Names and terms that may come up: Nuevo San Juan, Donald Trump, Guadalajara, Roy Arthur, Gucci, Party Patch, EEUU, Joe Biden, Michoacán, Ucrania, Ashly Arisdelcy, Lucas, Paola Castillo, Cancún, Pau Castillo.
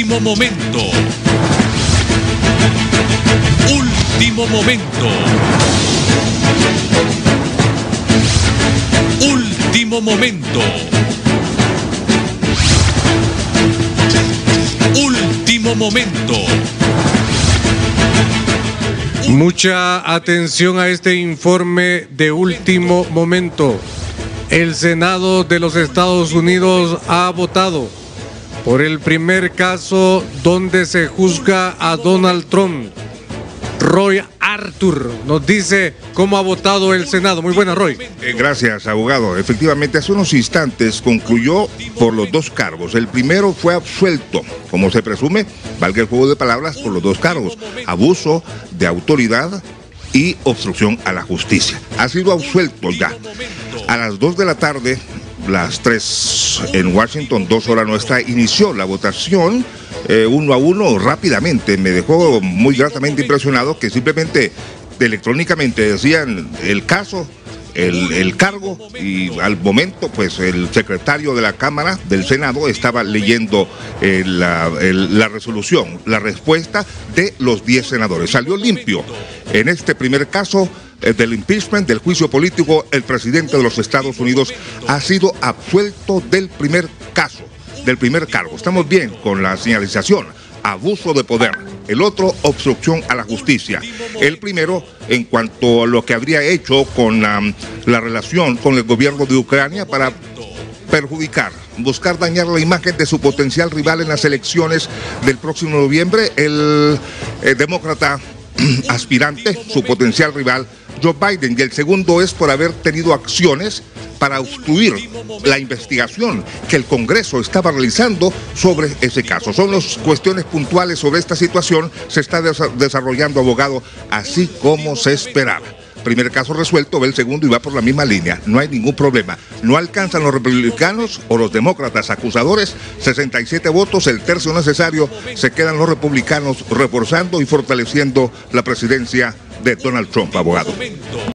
Último momento. Último momento. Último momento. Último momento. Mucha atención a este informe de último momento. El Senado de los Estados Unidos ha votado por el primer caso donde se juzga a Donald Trump. Roy Arthur nos dice cómo ha votado el Senado. Muy buenas, Roy. Gracias, abogado. Efectivamente, hace unos instantes concluyó por los dos cargos. El primero fue absuelto, como se presume, valga el juego de palabras, por los dos cargos: abuso de autoridad y obstrucción a la justicia. Ha sido absuelto ya. A las 2 de la tarde... las 3 en Washington, 2 horas nuestra, inició la votación 1 a 1 rápidamente. Me dejó muy gratamente impresionado que simplemente electrónicamente decían el caso, el cargo, y al momento pues el secretario de la Cámara del Senado estaba leyendo la resolución, la respuesta de los 10 senadores. Salió limpio en este primer caso del impeachment, del juicio político. El presidente de los Estados Unidos ha sido absuelto del primer caso, del primer cargo. Estamos bien con la señalización: abuso de poder; el otro, obstrucción a la justicia. El primero, en cuanto a lo que habría hecho con la relación con el gobierno de Ucrania para perjudicar, buscar dañar la imagen de su potencial rival en las elecciones del próximo noviembre, el demócrata aspirante, su potencial rival, Joe Biden. Y el segundo es por haber tenido acciones para obstruir la investigación que el Congreso estaba realizando sobre ese caso. Son las cuestiones puntuales sobre esta situación. Se está desarrollando, abogado, así como se esperaba. Primer caso resuelto, ve el segundo y va por la misma línea. No hay ningún problema. No alcanzan los republicanos o los demócratas acusadores 67 votos, el tercio necesario. Se quedan los republicanos reforzando y fortaleciendo la presidencia de Donald Trump, abogado.